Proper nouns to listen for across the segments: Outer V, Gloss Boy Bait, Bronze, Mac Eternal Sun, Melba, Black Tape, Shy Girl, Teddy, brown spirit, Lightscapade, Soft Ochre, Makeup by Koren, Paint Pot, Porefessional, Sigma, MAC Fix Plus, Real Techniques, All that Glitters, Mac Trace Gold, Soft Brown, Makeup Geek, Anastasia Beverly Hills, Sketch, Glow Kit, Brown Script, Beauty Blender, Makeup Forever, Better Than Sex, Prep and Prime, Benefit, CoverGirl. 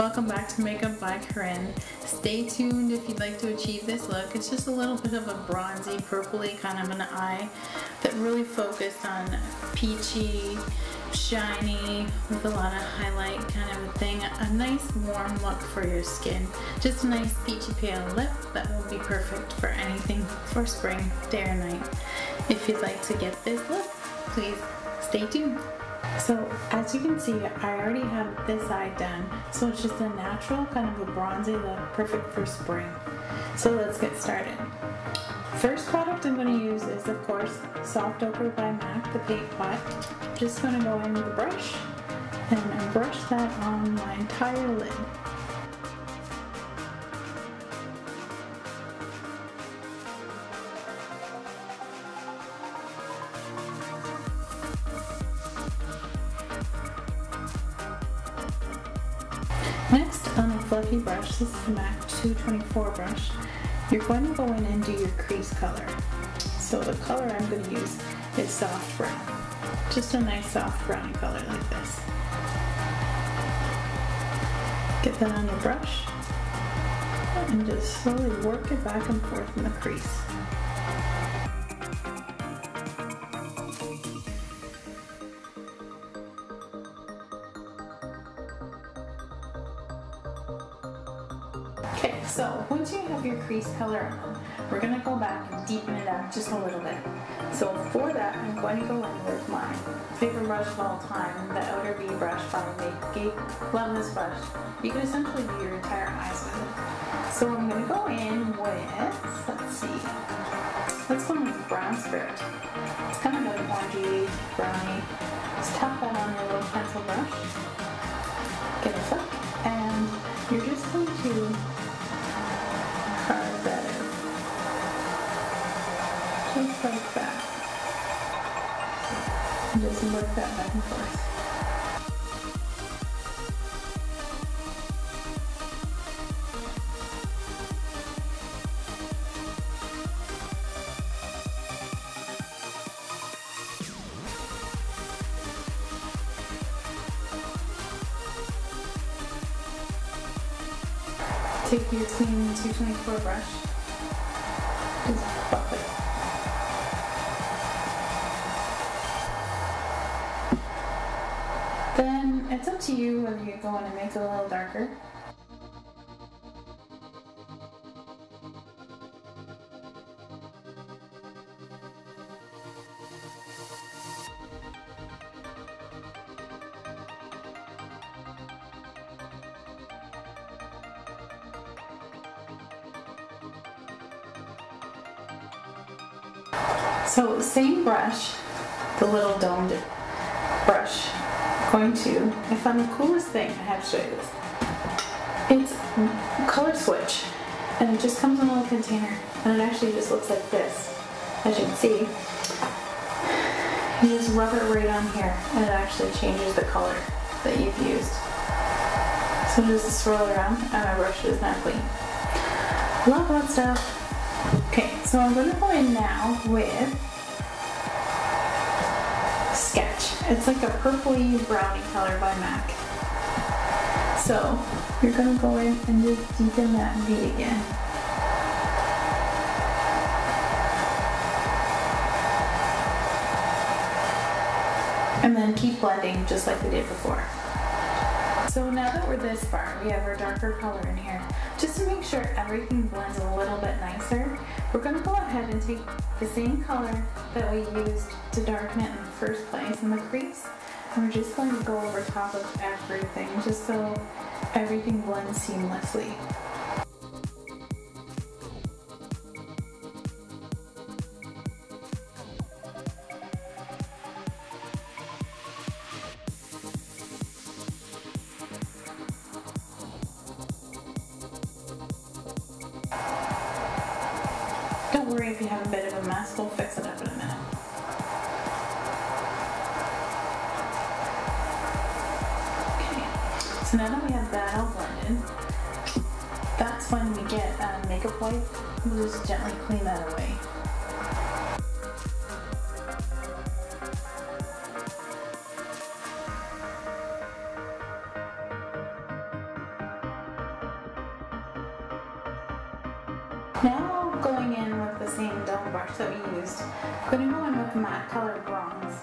Welcome back to Makeup by Koren. Stay tuned if you'd like to achieve this look. It's just a little bit of a bronzy, purpley kind of an eye that really focused on peachy, shiny, with a lot of highlight kind of a thing. A nice warm look for your skin. Just a nice peachy pale lip that will be perfect for anything for spring, day or night. If you'd like to get this look, please stay tuned. So as you can see, I already have this eye done, so it's just a natural kind of a bronzy look, perfect for spring. So let's get started. First product I'm going to use is, of course, Soft Ochre by MAC, the Paint Pot. I'm just going to go in with a brush and brush that on my entire lid. Next, on a fluffy brush, this is the MAC 224 brush, you're going to go in and do your crease color. So the color I'm going to use is Soft Brown. Just a nice soft browny color like this. Get that on your brush and just slowly work it back and forth in the crease. So once you have your crease color on, we're going to go back and deepen it up just a little bit. So for that, I'm going to go in with my favorite brush of all time, the Outer V brush by Makeup Geek. Love this brush. You can essentially do your entire eyes with it. So I'm going to go in with, let's go in with Brown Spirit. It's kind of a orangey, browny. Just tap that on your little pencil brush. Get a flick, and you're just going to just like that. And just work that back and forth. Take your clean 224 brush. Just buff it. It's up to you whether you go in and make it a little darker. So same brush, the little domed brush. I found the coolest thing, I have to show you this. It's color switch, and it just comes in a little container, and it actually just looks like this, as you can see. You just rub it right on here, and it actually changes the color that you've used. So just swirl around, and my brush is not clean. Love that stuff. Okay, so I'm going to go in now with Sketch. It's like a purpley browny color by MAC. So you're going to go in and just deepen that V again. And then keep blending just like we did before. So now that we're this far, we have our darker color in here. Just to make sure everything blends a little bit nicer, we're going to go ahead and take the same color that we used to darken it in the first place in the crease, and we're just going to go over top of everything just so everything blends seamlessly. If you have a bit of a mess, we'll fix it up in a minute. Okay, so now that we have that all blended, that's when we get a makeup wipe. We'll just gently clean that away. Now going in with the same dull brush that we used, I'm going to go in with matte color Bronze.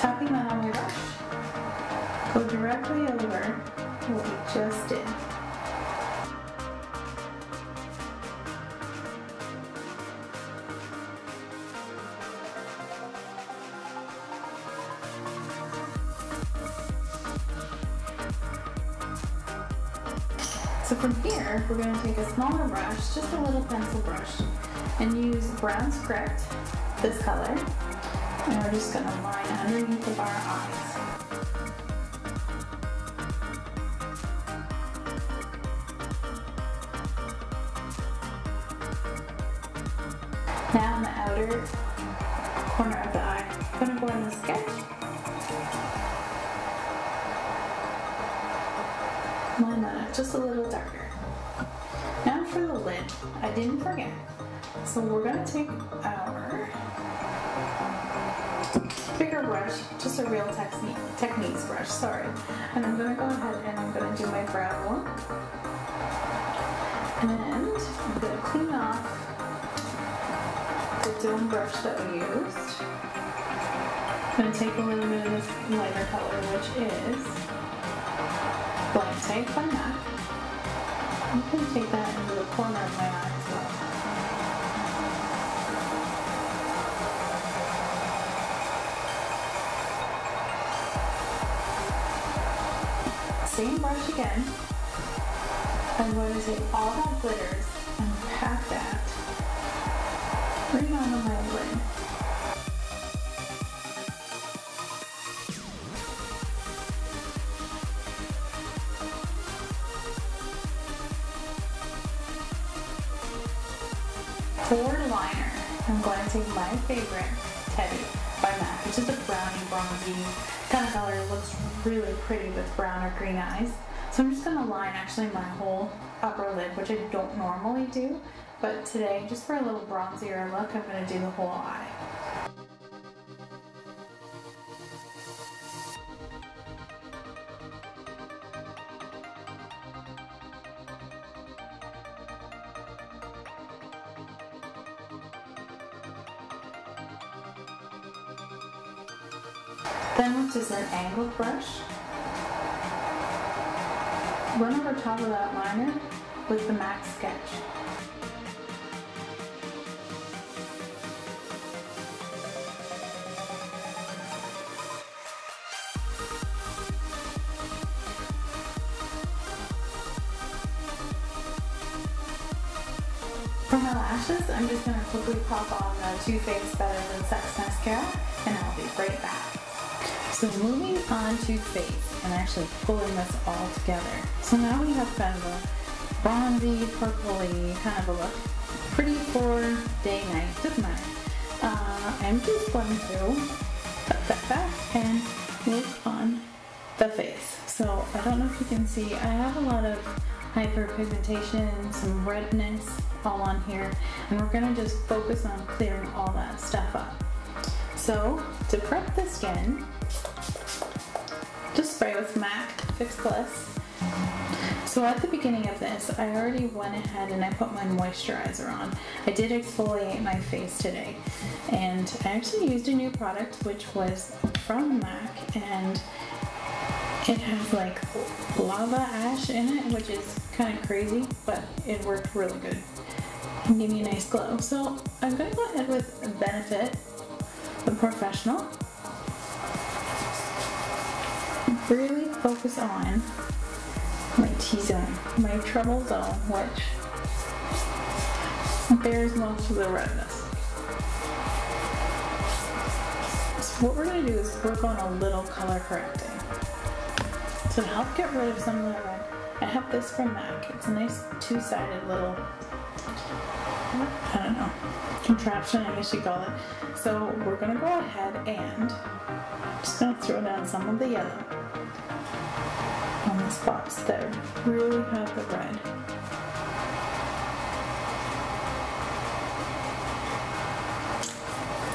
Tapping that on my brush, go directly over what we just did. So from here, we're going to take a smaller brush, just a little pencil brush, and use Brown Script, this color, and we're just going to line underneath of our eyes. Now in the outer corner of the eye, I'm going to go in with Sketch. Line that up just a little darker. Now for the lid, I didn't forget. So we're going to take our bigger brush, just a real techniques brush, sorry. And I'm going to go ahead and I'm going to do my brow look. And I'm going to clean off the dome brush that we used. I'm going to take a little bit of this lighter color, which is Black Tape by MAC. I'm going to take that into the corner of my eye as well. Same brush again. I'm going to take All That Glitters and pack that right on my lid. For liner, I'm going to take my favorite, Teddy by MAC, which is a browny, bronzy kind of color. It looks really pretty with brown or green eyes. So I'm just going to line actually my whole upper lid, which I don't normally do, but today, just for a little bronzier look, I'm going to do the whole eye. Then with just an angled brush, run over top of that liner with the MAC Sketch. For my lashes, I'm just going to quickly pop on the Too Faced Better Than Sex mascara, and I'll be right back. So moving on to face and actually pulling this all together. So now we have kind of a bronzy, purpley kind of a look. Pretty for day, night, doesn't matter. I'm just going to cut that back and look on the face. So I don't know if you can see, I have a lot of hyperpigmentation, some redness all on here. And we're gonna just focus on clearing all that stuff up. So to prep the skin, just spray with MAC Fix Plus. So at the beginning of this, I already went ahead and I put my moisturizer on. I did exfoliate my face today. And I actually used a new product, which was from MAC, and it has like lava ash in it, which is kind of crazy, but it worked really good. And gave me a nice glow. So I'm gonna go ahead with Benefit, the Porefessional. Really focus on my T-zone, my trouble zone, which bears most of the redness. So what we're going to do is work on a little color correcting. So to help get rid of some of the red, I have this from MAC. It's a nice two-sided little, I don't know, contraption, I guess you call it. So we're going to go ahead and just going to throw down some of the yellow on the spots that really have the red.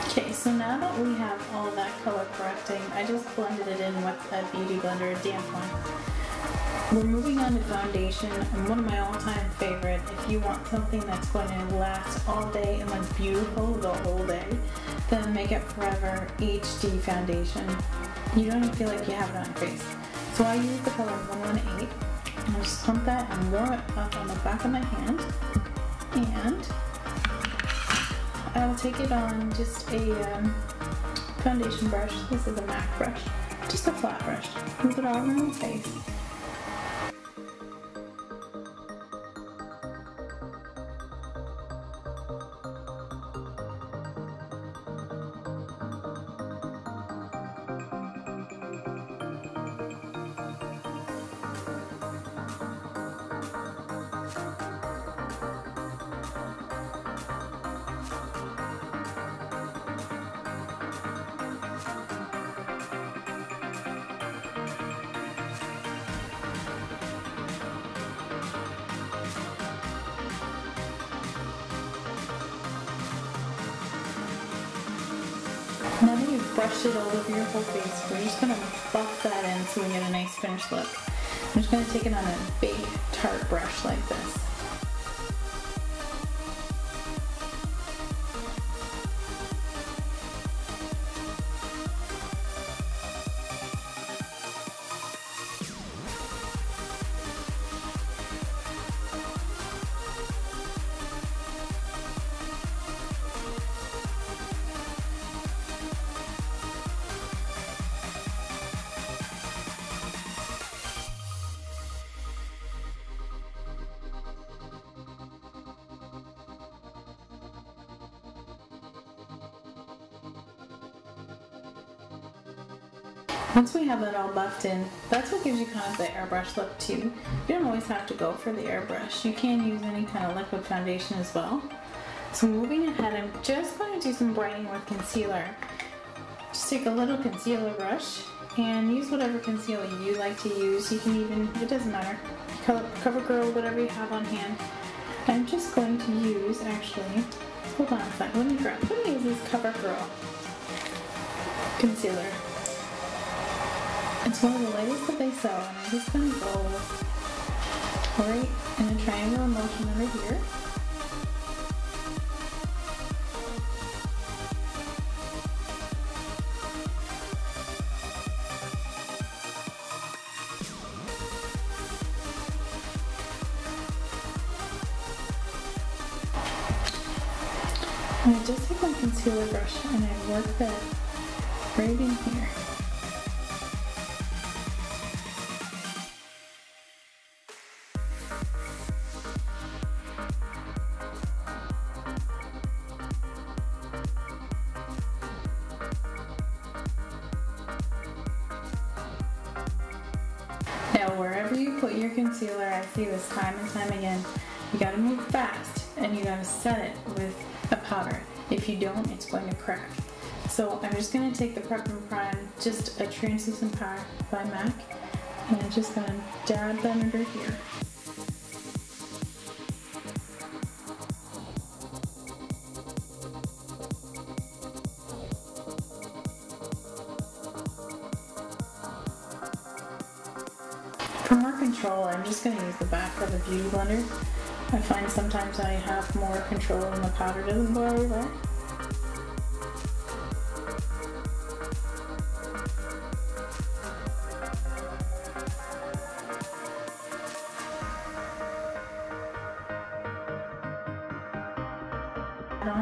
Okay, so now that we have all that color correcting, I just blended it in with a Beauty Blender, a damp one. We're moving on to foundation, and one of my all-time favorite. If you want something that's going to last all day and look beautiful the whole day, the Makeup Forever HD Foundation. You don't even feel like you have it on your face. So I use the color 118, and I just pump that and warm it up on the back of my hand, and I'll take it on just a foundation brush. This is a MAC brush, just a flat brush. Move it all around the face. Now that you've brushed it all over your whole face, we're just going to buff that in so we get a nice finished look. I'm just going to take it on a big, tart brush like this. Once we have it all buffed in, that's what gives you kind of the airbrush look too. You don't always have to go for the airbrush. You can use any kind of liquid foundation as well. So moving ahead, I'm just going to do some brightening with concealer. Just take a little concealer brush and use whatever concealer you like to use. You can even, it doesn't matter, CoverGirl, whatever you have on hand. I'm just going to use, actually, hold on a second, let me grab, I'm going to use this CoverGirl concealer. It's one of the lightest that they sell, and I'm just going to go right in a triangular motion over here. And I just take my concealer brush and I work that right in here. Wherever you put your concealer, I see this time and time again, you gotta move fast and you gotta set it with a powder. If you don't, it's going to crack. So I'm just gonna take the Prep and Prime, just a translucent powder by MAC, and I'm just gonna dab them under here. I'm just going to use the back of the Beauty Blender. I find sometimes I have more control and the powder doesn't go everywhere.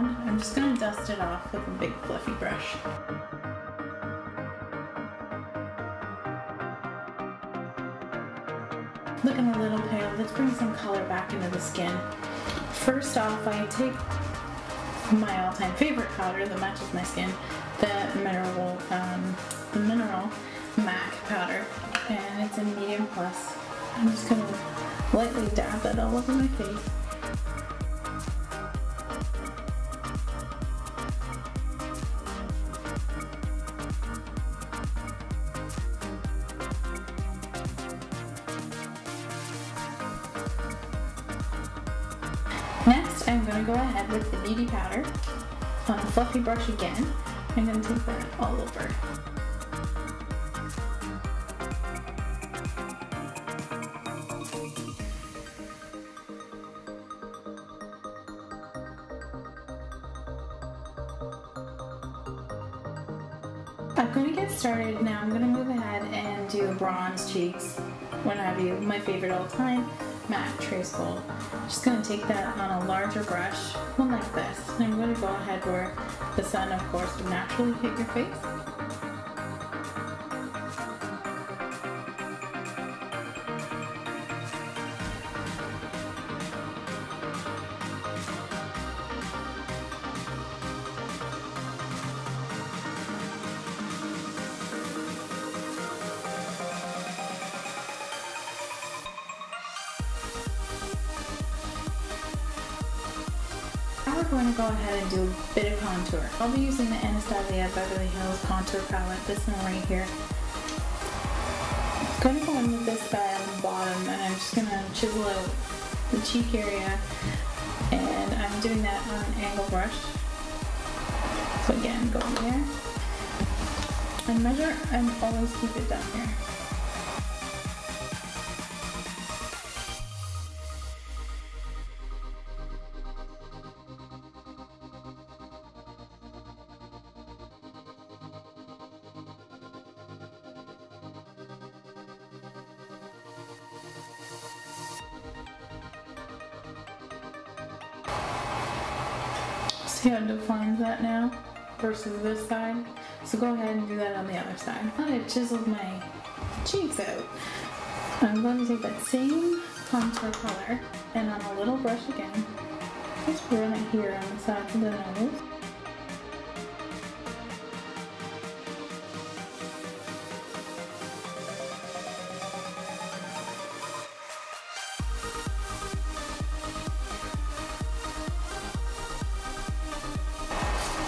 I'm just going to dust it off with a big fluffy brush. Looking a little pale, let's bring some color back into the skin. First off, I take my all-time favorite powder that matches my skin, the Mineral MAC Powder, and it's in medium plus. I'm just going to lightly dab that all over my face. Next, I'm going to go ahead with the beauty powder on a fluffy brush again. I'm going to take that all over. I'm gonna get started now. I'm gonna move ahead and do bronze cheeks, what have you, my favorite all time, MAC Trace Gold. I'm just gonna take that on a larger brush, one like this, and I'm gonna go ahead where the sun, of course, will naturally hit your face. Go ahead and do a bit of contour. I'll be using the Anastasia Beverly Hills contour palette, this one right here. I'm going to go in with this guy on the bottom, and I'm just going to chisel out the cheek area, and I'm doing that on an angle brush. So again, go in there and measure, and always keep it down here. See how it defines that now versus this side. So go ahead and do that on the other side. Now that I've chiseled my cheeks out, I'm going to take that same contour color and on a little brush again, just run it here on the side of the nose.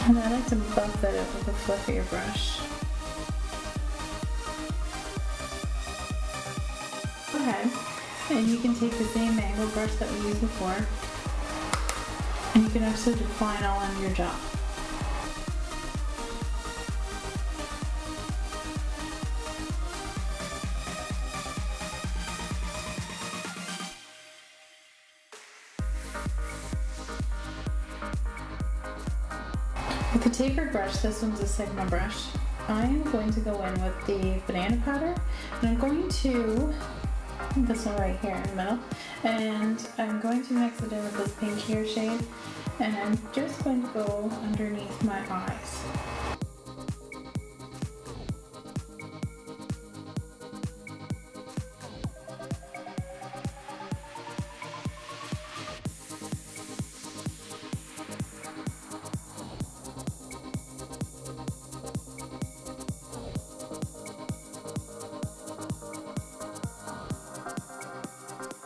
And I like to buff that up with a fluffier brush. Go ahead, and you can take the same angle brush that we used before, and you can also define all under your jaw. With the tapered brush, this one's a Sigma brush, I am going to go in with the banana powder, and I'm going to, this one right here in the middle, and I'm going to mix it in with this pinkier shade, and I'm just going to go underneath my eyes.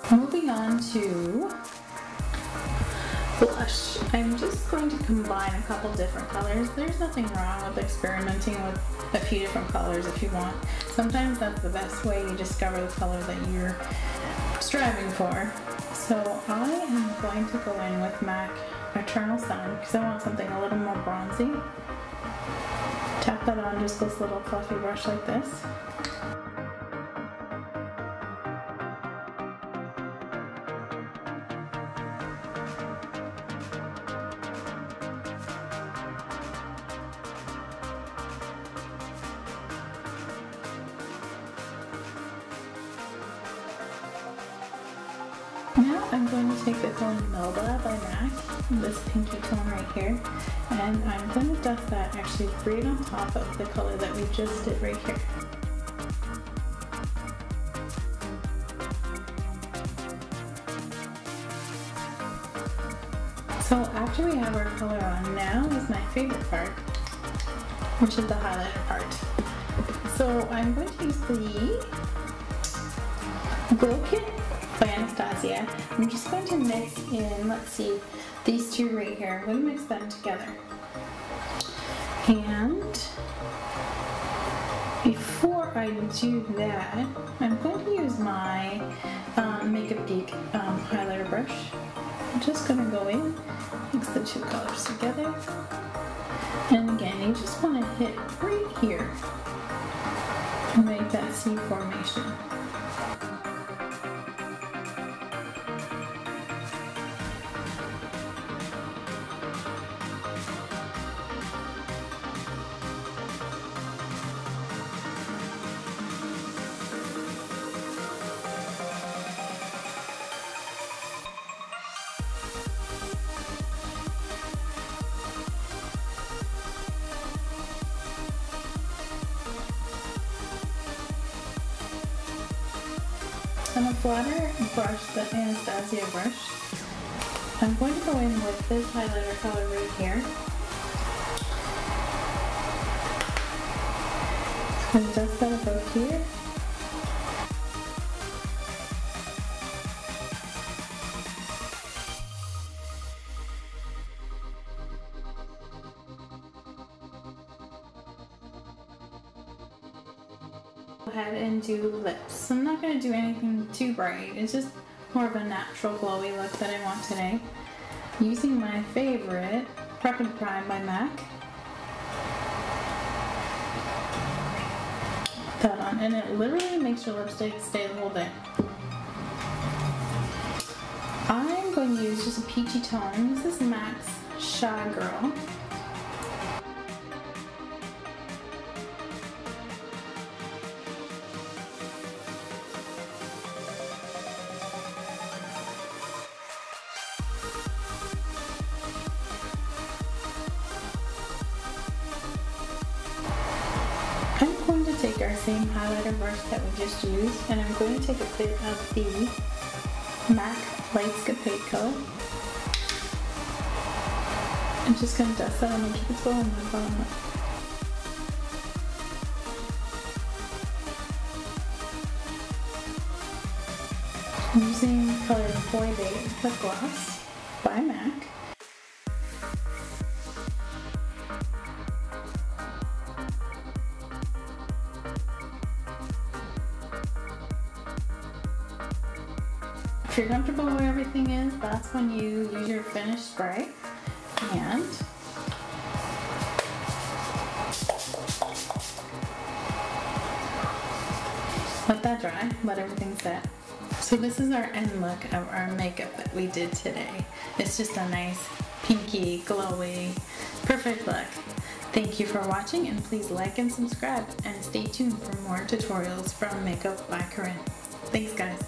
Moving on to blush. I'm just going to combine a couple different colors. There's nothing wrong with experimenting with a few different colors if you want. Sometimes that's the best way you discover the color that you're striving for. So I am going to go in with MAC Eternal Sun because I want something a little more bronzy. Tap that on just this little fluffy brush like this. Now I'm going to take the tone Melba by MAC, this pinky tone right here, and I'm going to dust that actually right on top of the color that we just did right here. So after we have our color on, now is my favorite part, which is the highlighter part. So I'm going to use the Glow Kit by Anastasia. I'm just going to mix in, let's see, these two right here. I'm going to mix them together. And before I do that, I'm going to use my Makeup Geek highlighter brush. I'm just going to go in, mix the two colors together, and again you just want to hit right here and make that C formation. some water and brush the Anastasia brush. I'm going to go in with this highlighter color right here. And just that above here. And do lips. I'm not going to do anything too bright. It's just more of a natural glowy look that I want today. Using my favorite Prep and Prime by MAC. Put that on, and it literally makes your lipstick stay the whole day. I'm going to use just a peachy tone. This is MAC's Shy Girl. Take our same highlighter brush that we just used, and I'm going to take a bit of the MAC Lightscapade color. I'm just going to dust that on my cuticle and my bottom lip. I'm using the color Boy Bait Lip Gloss by MAC. If you're comfortable where everything is, that's when you use your finish spray. And let that dry, let everything set. So this is our end look of our makeup that we did today. It's just a nice, pinky, glowy, perfect look. Thank you for watching, and please like and subscribe, and stay tuned for more tutorials from Makeup by Koren. Thanks guys.